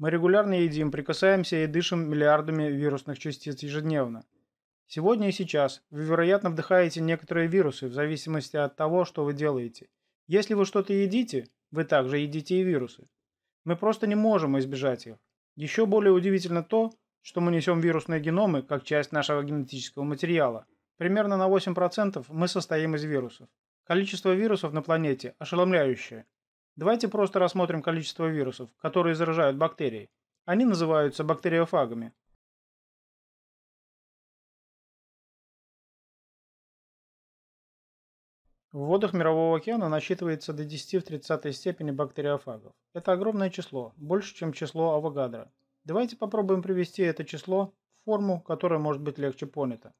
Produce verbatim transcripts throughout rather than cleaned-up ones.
Мы регулярно едим, прикасаемся и дышим миллиардами вирусных частиц ежедневно. Сегодня и сейчас вы, вероятно, вдыхаете некоторые вирусы в зависимости от того, что вы делаете. Если вы что-то едите, вы также едите и вирусы. Мы просто не можем избежать их. Еще более удивительно то, что мы несем вирусные геномы как часть нашего генетического материала. Примерно на восемь процентов мы состоим из вирусов. Количество вирусов на планете ошеломляющее. Давайте просто рассмотрим количество вирусов, которые заражают бактерии. Они называются бактериофагами. В водах Мирового океана насчитывается до десяти в тридцатой степени бактериофагов. Это огромное число, больше, чем число Авогадро. Давайте попробуем привести это число в форму, которая может быть легче понята.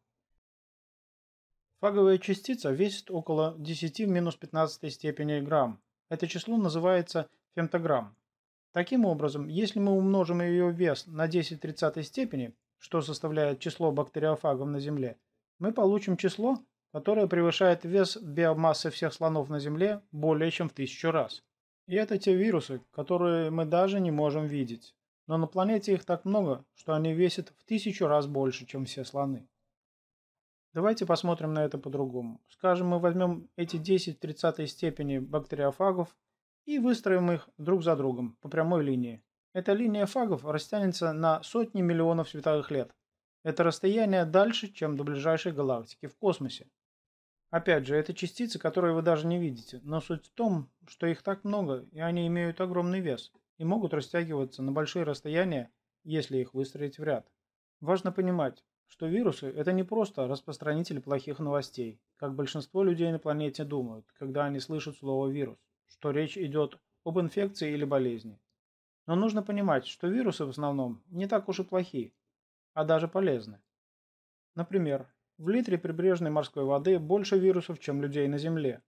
Фаговая частица весит около десяти в минус пятнадцатой степени грамм. Это число называется фемтограмм. Таким образом, если мы умножим ее вес на десять в тридцатой степени, что составляет число бактериофагов на Земле, мы получим число, которая превышает вес биомассы всех слонов на Земле более чем в тысячу раз. И это те вирусы, которые мы даже не можем видеть. Но на планете их так много, что они весят в тысячу раз больше, чем все слоны. Давайте посмотрим на это по-другому. Скажем, мы возьмем эти десять в тридцатой степени бактериофагов и выстроим их друг за другом по прямой линии. Эта линия фагов растянется на сотни миллионов световых лет. Это расстояние дальше, чем до ближайшей галактики в космосе. Опять же, это частицы, которые вы даже не видите, но суть в том, что их так много, и они имеют огромный вес, и могут растягиваться на большие расстояния, если их выстроить в ряд. Важно понимать, что вирусы – это не просто распространители плохих новостей, как большинство людей на планете думают, когда они слышат слово «вирус», что речь идет об инфекции или болезни. Но нужно понимать, что вирусы в основном не так уж и плохие, а даже полезны. Например, в литре прибрежной морской воды больше вирусов, чем людей на Земле.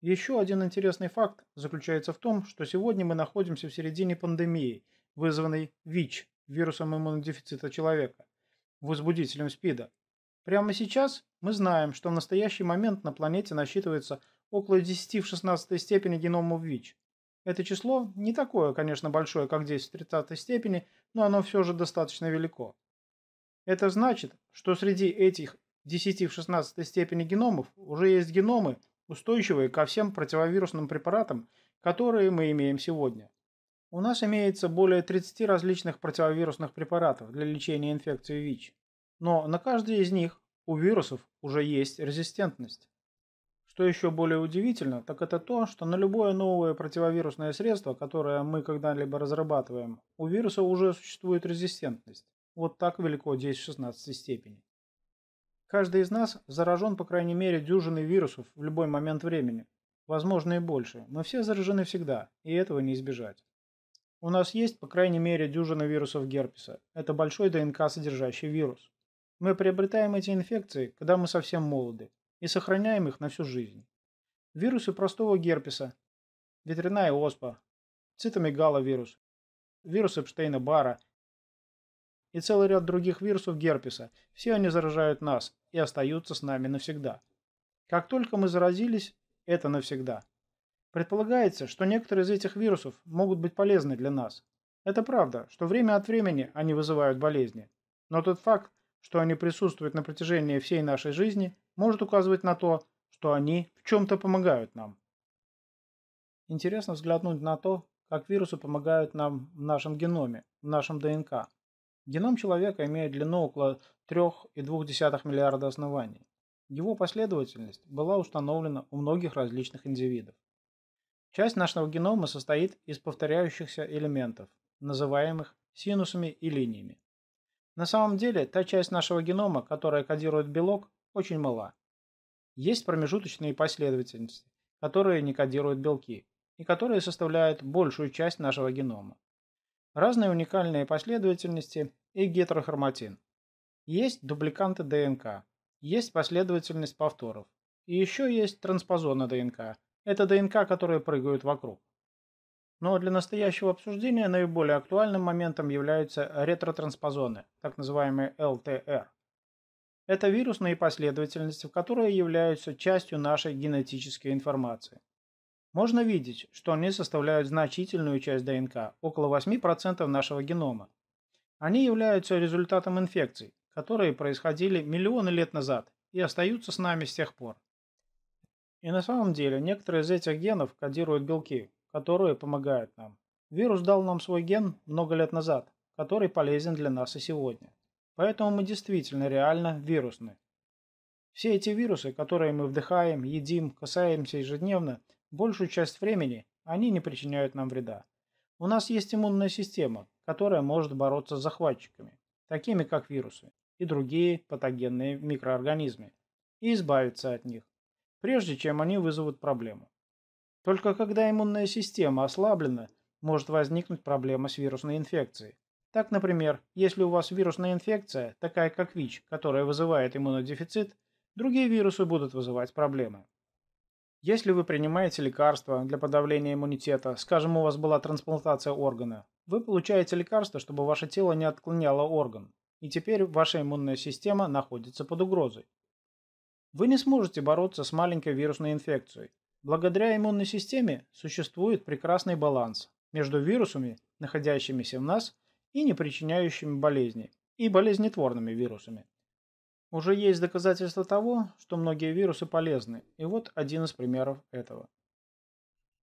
Еще один интересный факт заключается в том, что сегодня мы находимся в середине пандемии, вызванной ВИЧ, вирусом иммунодефицита человека, возбудителем СПИДа. Прямо сейчас мы знаем, что в настоящий момент на планете насчитывается около десяти в шестнадцатой степени геномов ВИЧ. Это число не такое, конечно, большое, как десять в тридцатой степени, но оно все же достаточно велико. Это значит, что среди этих десяти в шестнадцатой степени геномов уже есть геномы, устойчивые ко всем противовирусным препаратам, которые мы имеем сегодня. У нас имеется более тридцати различных противовирусных препаратов для лечения инфекции ВИЧ, но на каждый из них у вирусов уже есть резистентность. Что еще более удивительно, так это то, что на любое новое противовирусное средство, которое мы когда-либо разрабатываем, у вируса уже существует резистентность. Вот так велико десять в шестнадцатой степени. Каждый из нас заражен по крайней мере дюжиной вирусов в любой момент времени. Возможно и больше. Мы все заражены всегда, и этого не избежать. У нас есть по крайней мере дюжина вирусов герпеса. Это большой ДНК содержащий вирус. Мы приобретаем эти инфекции, когда мы совсем молоды, и сохраняем их на всю жизнь. Вирусы простого герпеса, ветряная оспа, цитомегаловирус, вирус Эпштейна-Барра, и целый ряд других вирусов герпеса, все они заражают нас и остаются с нами навсегда. Как только мы заразились, это навсегда. Предполагается, что некоторые из этих вирусов могут быть полезны для нас. Это правда, что время от времени они вызывают болезни. Но тот факт, что они присутствуют на протяжении всей нашей жизни, может указывать на то, что они в чем-то помогают нам. Интересно взглянуть на то, как вирусы помогают нам в нашем геноме, в нашем ДНК. Геном человека имеет длину около трёх целых двух десятых миллиарда оснований. Его последовательность была установлена у многих различных индивидов. Часть нашего генома состоит из повторяющихся элементов, называемых синусами и линиями. На самом деле, та часть нашего генома, которая кодирует белок, очень мала. Есть промежуточные последовательности, которые не кодируют белки, и которые составляют большую часть нашего генома. Разные уникальные последовательности и гетерохроматин. Есть дупликанты ДНК, есть последовательность повторов, и еще есть транспозоны ДНК. Это ДНК, которые прыгают вокруг. Но для настоящего обсуждения наиболее актуальным моментом являются ретротранспозоны, так называемые эл тэ эр. Это вирусные последовательности, которые являются частью нашей генетической информации. Можно видеть, что они составляют значительную часть ДНК, около восьми процентов нашего генома. Они являются результатом инфекций, которые происходили миллионы лет назад и остаются с нами с тех пор. И на самом деле некоторые из этих генов кодируют белки, которые помогают нам. Вирус дал нам свой ген много лет назад, который полезен для нас и сегодня. Поэтому мы действительно реально вирусны. Все эти вирусы, которые мы вдыхаем, едим, касаемся ежедневно, большую часть времени они не причиняют нам вреда. У нас есть иммунная система, которая может бороться с захватчиками, такими как вирусы и другие патогенные микроорганизмы, и избавиться от них, прежде чем они вызовут проблему. Только когда иммунная система ослаблена, может возникнуть проблема с вирусной инфекцией. Так, например, если у вас вирусная инфекция, такая как ВИЧ, которая вызывает иммунодефицит, другие вирусы будут вызывать проблемы. Если вы принимаете лекарства для подавления иммунитета, скажем, у вас была трансплантация органа, вы получаете лекарство, чтобы ваше тело не отклоняло орган, и теперь ваша иммунная система находится под угрозой. Вы не сможете бороться с маленькой вирусной инфекцией. Благодаря иммунной системе существует прекрасный баланс между вирусами, находящимися в нас, и не причиняющими болезни, и болезнетворными вирусами. Уже есть доказательства того, что многие вирусы полезны, и вот один из примеров этого.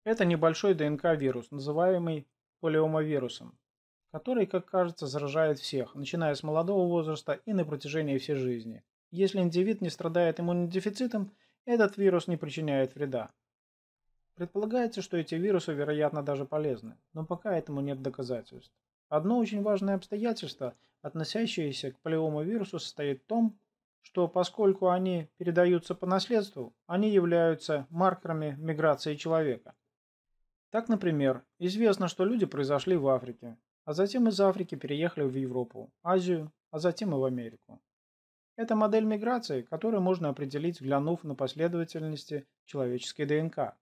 Это небольшой ДНК-вирус, называемый полиомавирусом, который, как кажется, заражает всех, начиная с молодого возраста и на протяжении всей жизни. Если индивид не страдает иммунодефицитом, этот вирус не причиняет вреда. Предполагается, что эти вирусы, вероятно, даже полезны, но пока этому нет доказательств. Одно очень важное обстоятельство, относящееся к полиомавирусу, состоит в том, что поскольку они передаются по наследству, они являются маркерами миграции человека. Так, например, известно, что люди произошли в Африке, а затем из Африки переехали в Европу, Азию, а затем и в Америку. Это модель миграции, которую можно определить, взглянув на последовательности человеческой ДНК.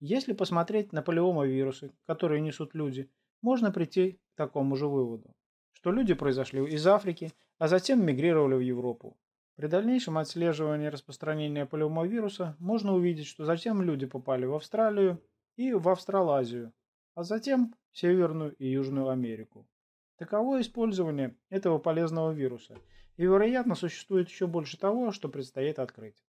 Если посмотреть на полиомавирусы, которые несут люди, можно прийти к такому же выводу, что люди произошли из Африки, а затем мигрировали в Европу. При дальнейшем отслеживании распространения полиомавируса можно увидеть, что затем люди попали в Австралию и в Австралазию, а затем в Северную и Южную Америку. Таково использование этого полезного вируса, и, вероятно, существует еще больше того, что предстоит открыть.